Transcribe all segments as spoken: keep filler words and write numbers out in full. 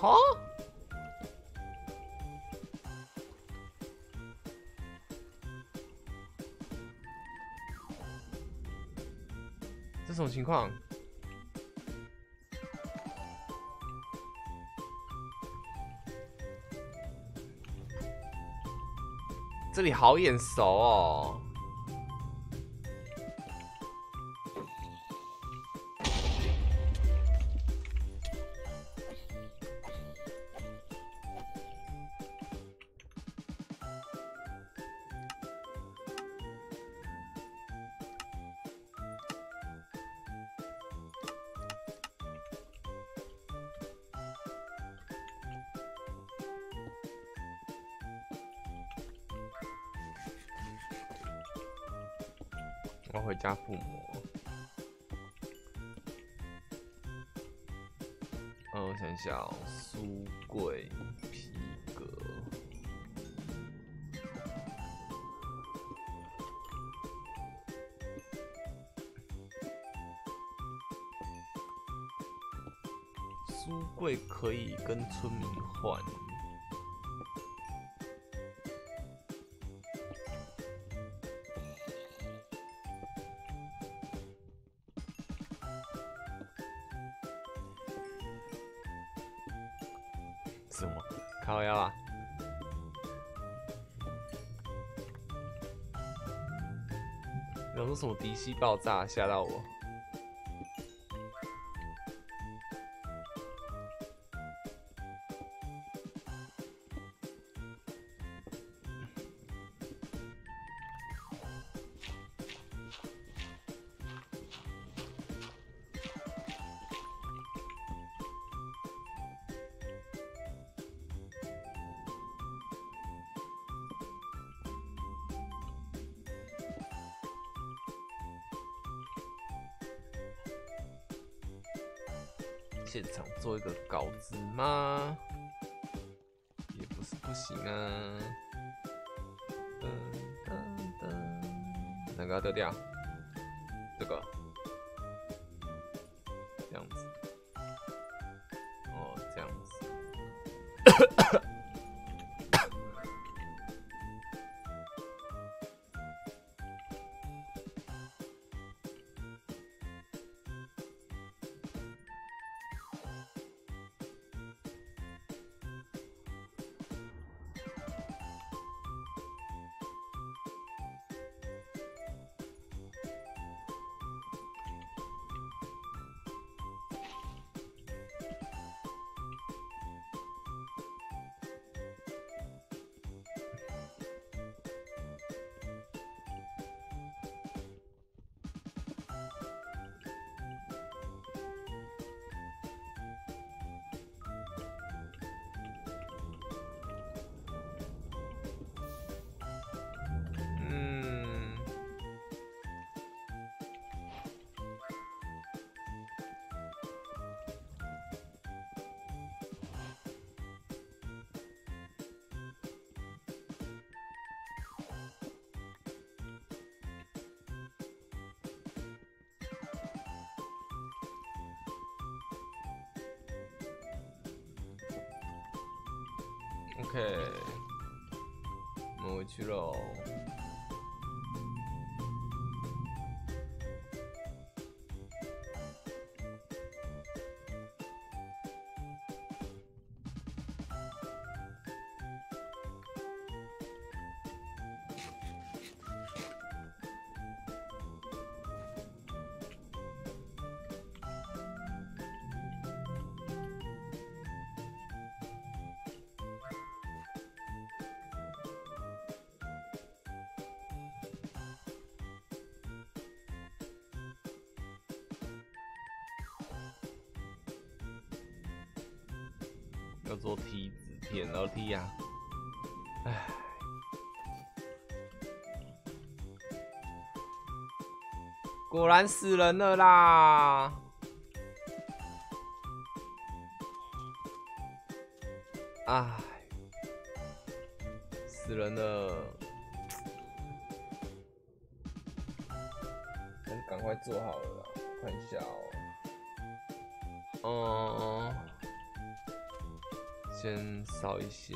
啊！这什么情况？这里好眼熟哦！ 我要回家附魔。嗯，我想一下哦，书柜、皮革。书柜可以跟村民换。 什么？靠腰啊！有说什么敌西爆炸吓到我？现场做一个稿子吗？也不是不行啊。噔噔噔，哪个要丢掉？这个，这样子。哦，这样子。OK， 我们回去喽。要做梯子，舔楼梯呀、啊！唉，果然死人了啦！唉，死人了！还是赶快做好了啦，看一下哦、喔。嗯。先扫一些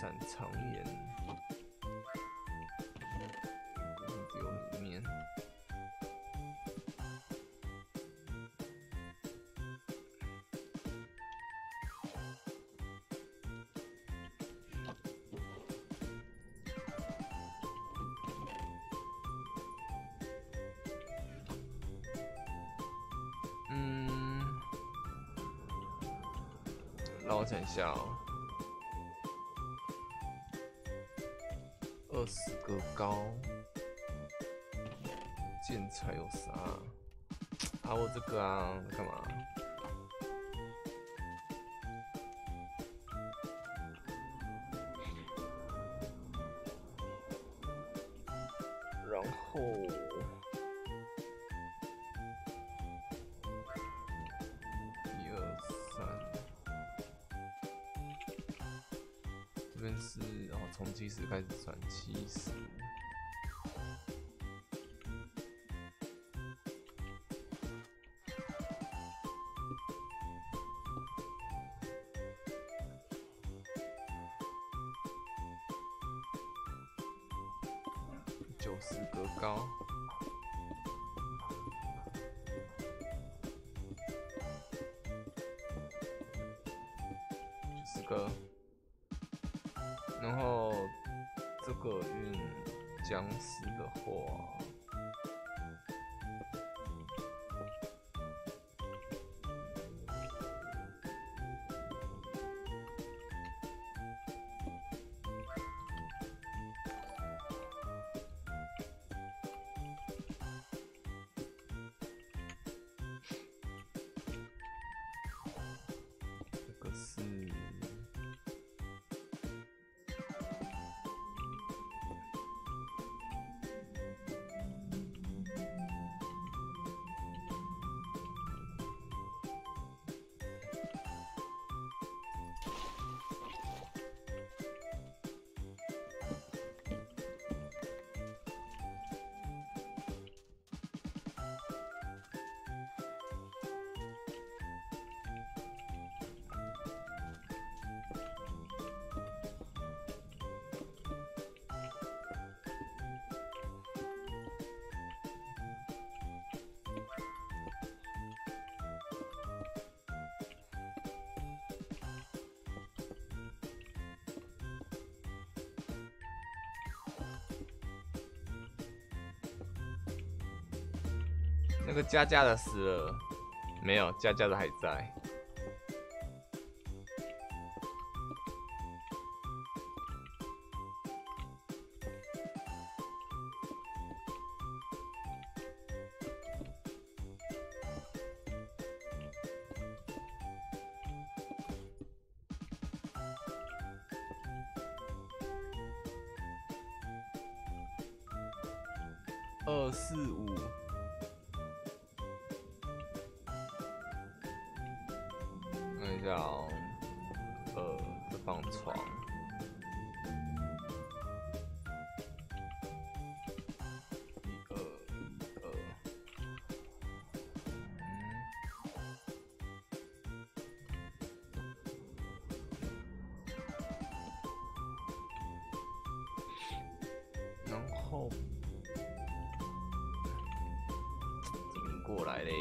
闪长岩，丢里面。嗯，让我想一下哦。 二十个高建材有啥？啊，我这个啊，干嘛？然后一二三，这边是哦，从七十开始算七十。 九十个高，九十个，然后这个运僵尸的话，那个佳佳的死了，没有，佳佳的还在。二四五。 叫呃，这放床，一二一二，嗯，然后怎么过来嘞？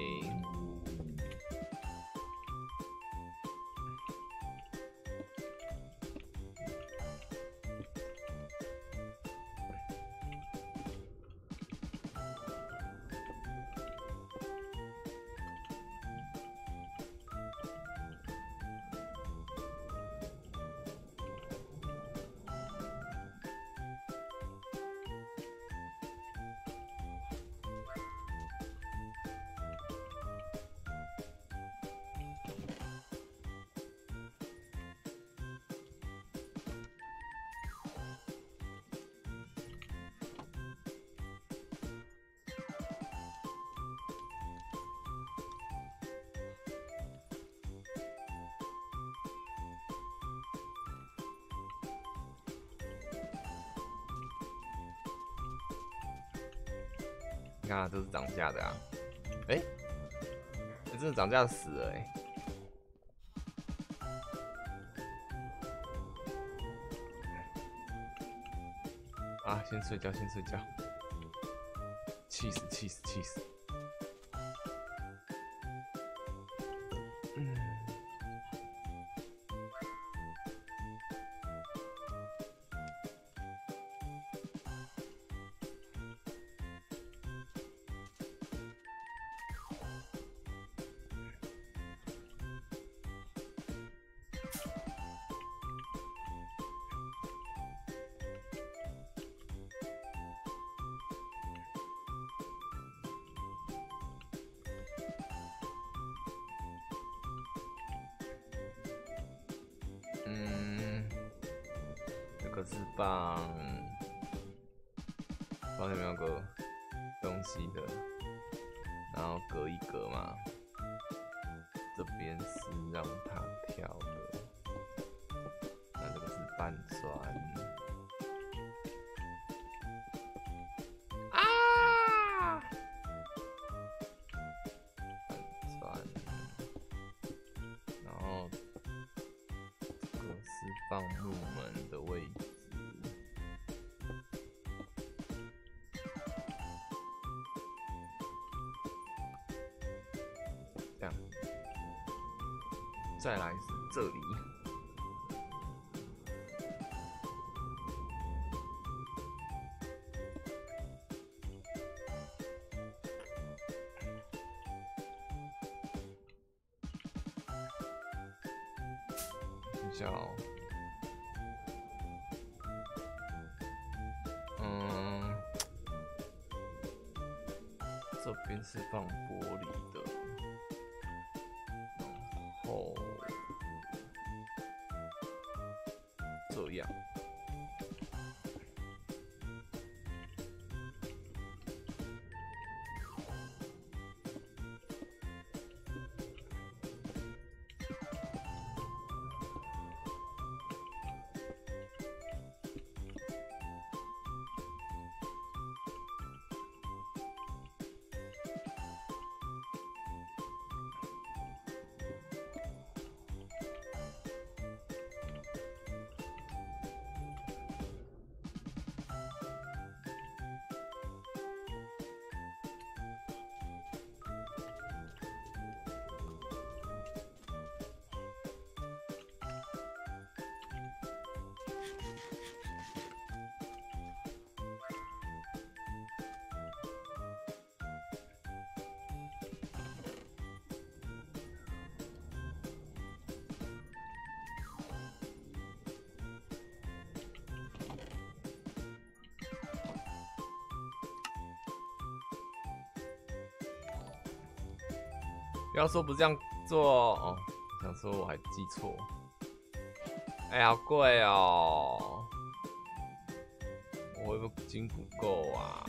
啊，这是涨价的啊！哎、欸，真的长这样死了哎、欸。 啊！先睡觉，先睡觉，气死，气死，气死！嗯，可是放，放里面有个东西的，然后隔一隔嘛。这边是让它跳的，那这个是半砖。啊！半砖，然后这个是放入门的位置。 再来是这里，比较，嗯，这边是放玻璃的，然后。 这样，不要说不这样做哦，想说我还记错，哎、欸，好贵哦，我会不会金不够啊？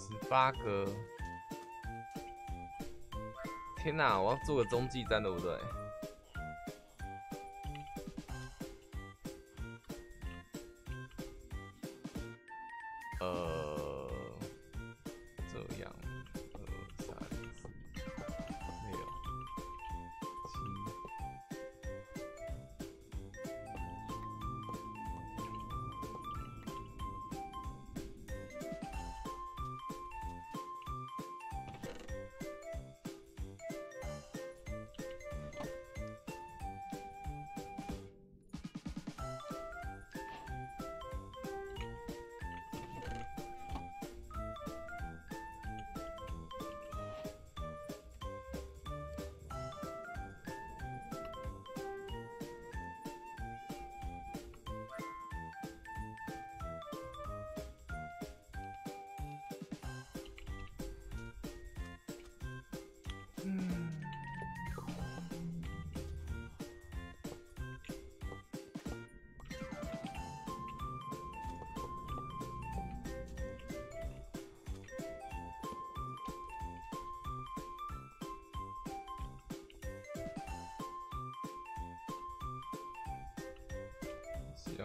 十八个。 天哪、啊！我要做个中继站，对不对？呃，这样，二三四六七。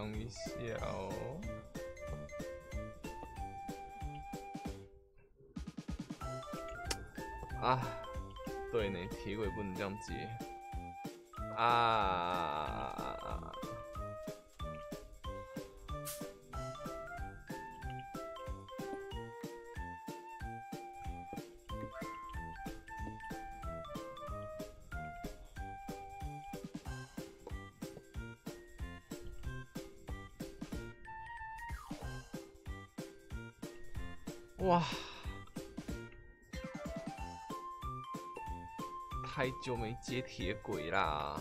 用一下哦。啊，对呢，铁轨不能这样接。啊！哇！太久没接铁轨啦！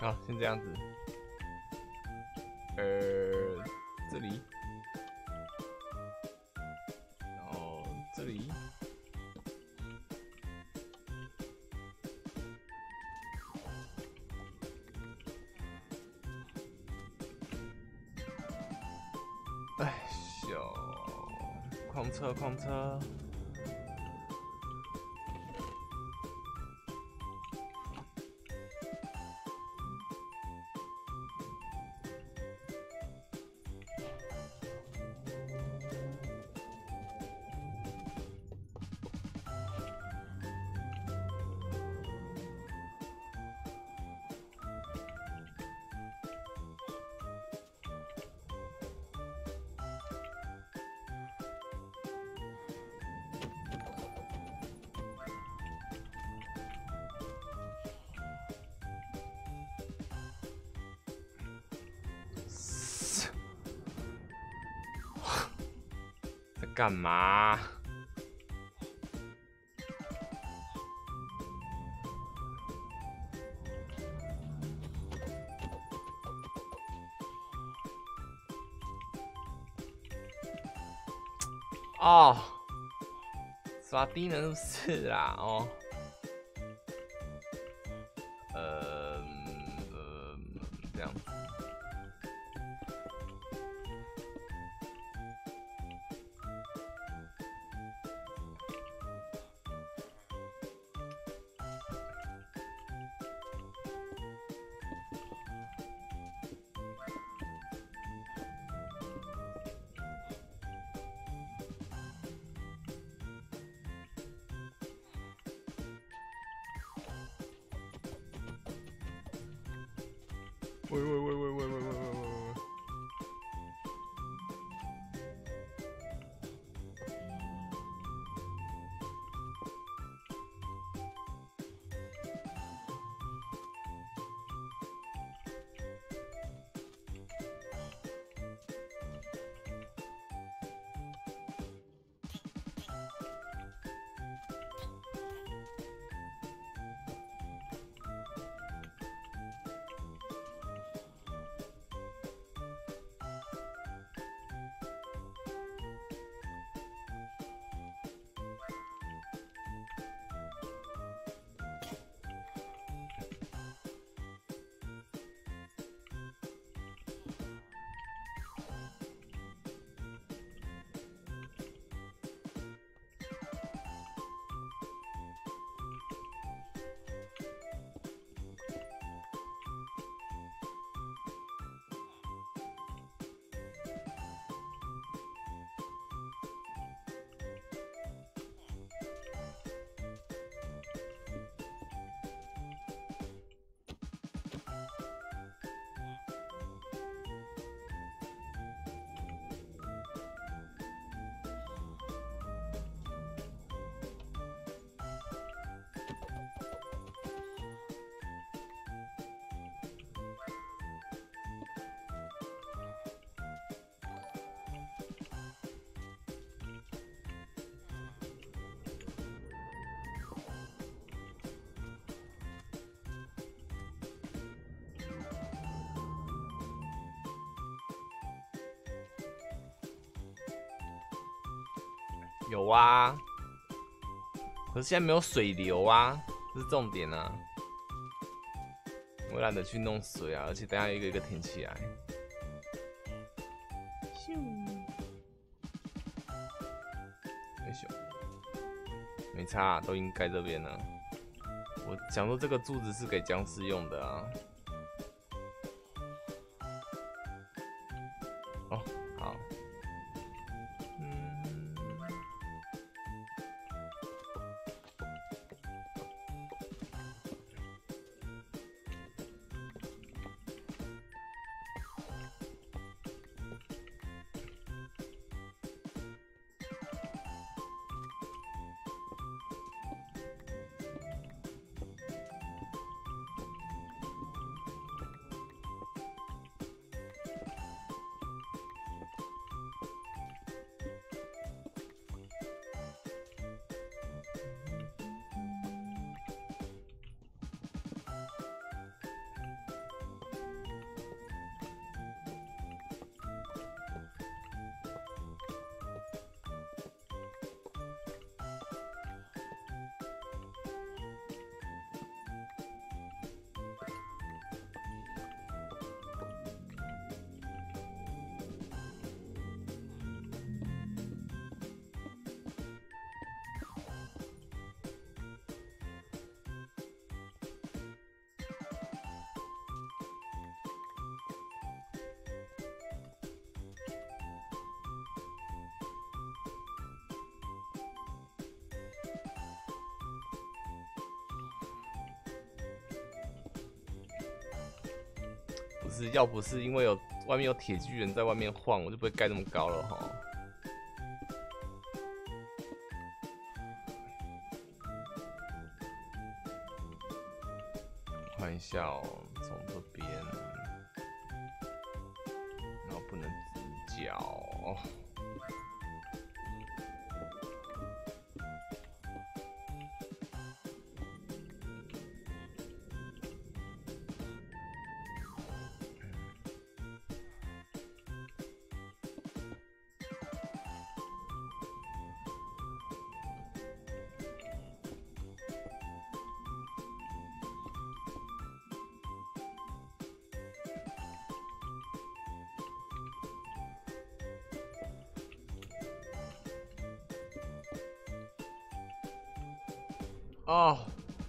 好，先这样子。呃，这里，然后这里，哎，小矿车，矿车。 干嘛？哦，耍低能是不是啦？哦，呃，呃，这样。 喂喂喂喂喂喂喂喂喂！有啊，可是现在没有水流啊，这是重点啊。我懒得去弄水啊，而且等下一个一个填起来。咻！没咻，没差、啊，都应该这边呢、啊。我想说这个柱子是给僵尸用的啊。 不是，要不是因为有外面有铁巨人在外面晃，我就不会盖那么高了哈。看一下哦，从这边，然后不能直角。 哦，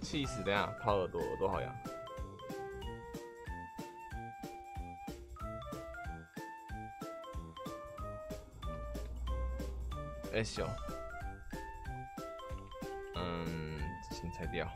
气死！等下掏耳朵，耳朵好痒。哎呦，嗯，先拆掉。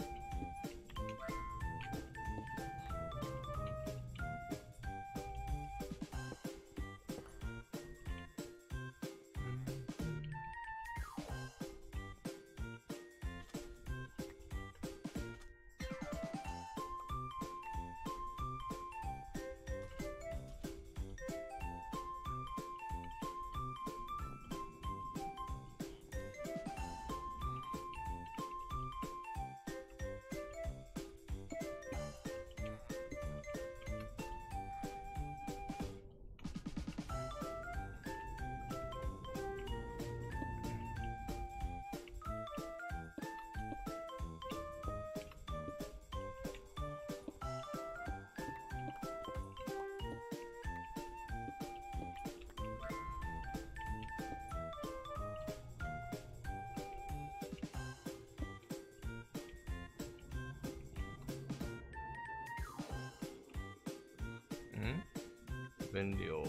这边流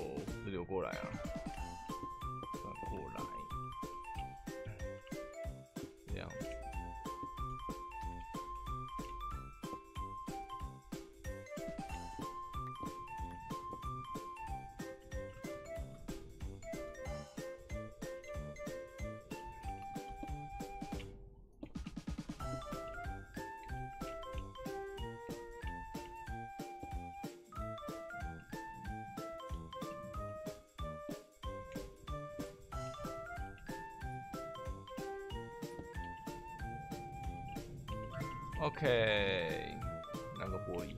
是流过来啊，转过来，这样子。OK， 那个玻璃。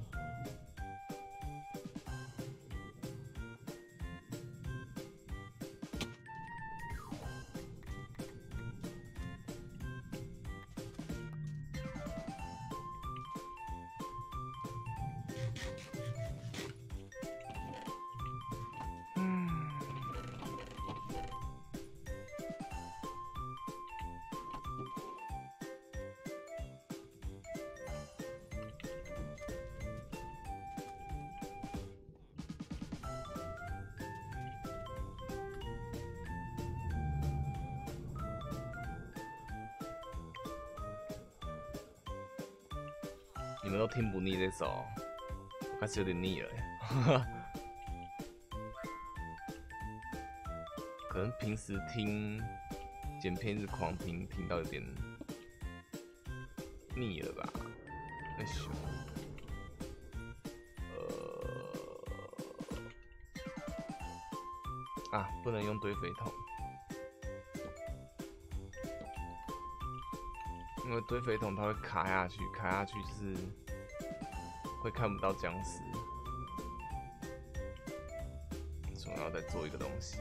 你们都听不腻这首，我开始有点腻了、欸。可能平时听剪片是狂听，听到有点腻了吧？那行，呃，啊，不能用堆肥桶，因为堆肥桶它会卡下去，卡下去就是会看不到僵尸。所以我要再做一个东西。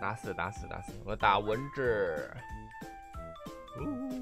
打死打死打死！我打蚊子。呜。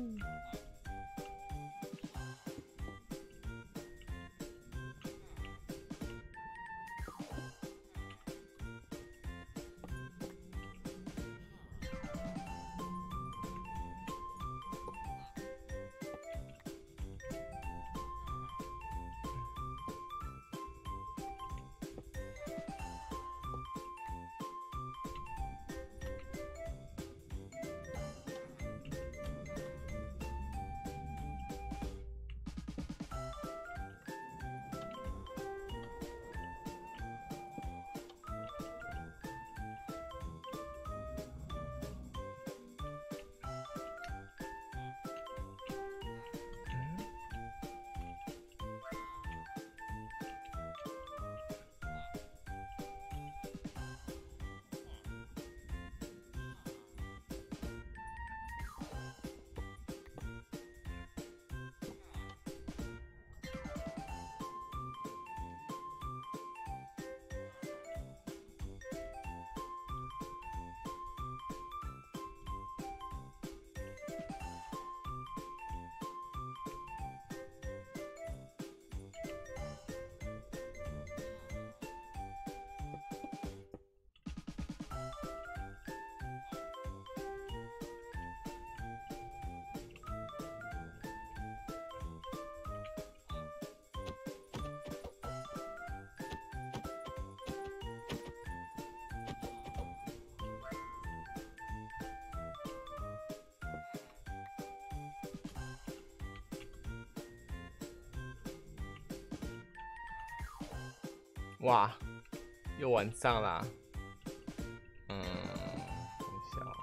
哇，又晚上啦。嗯，等一下哦。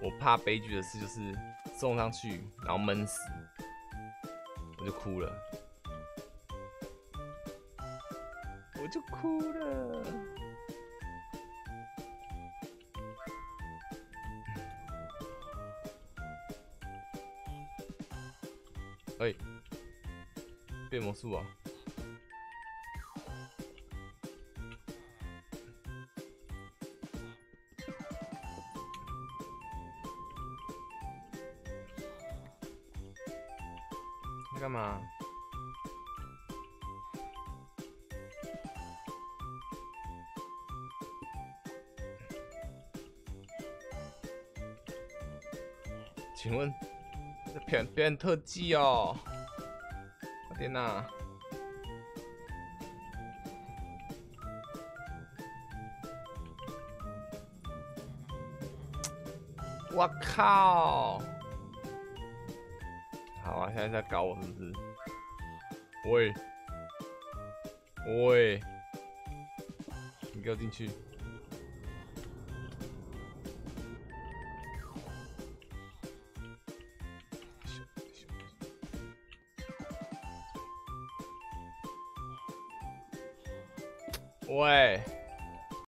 我怕悲剧的事就是送上去然后闷死，我就哭了，我就哭了。哎、欸，变魔术啊！干嘛？请问这表表演特技哦！我天哪！我靠！好啊，现在在搞我是不是？喂，喂，你给我进去！喂。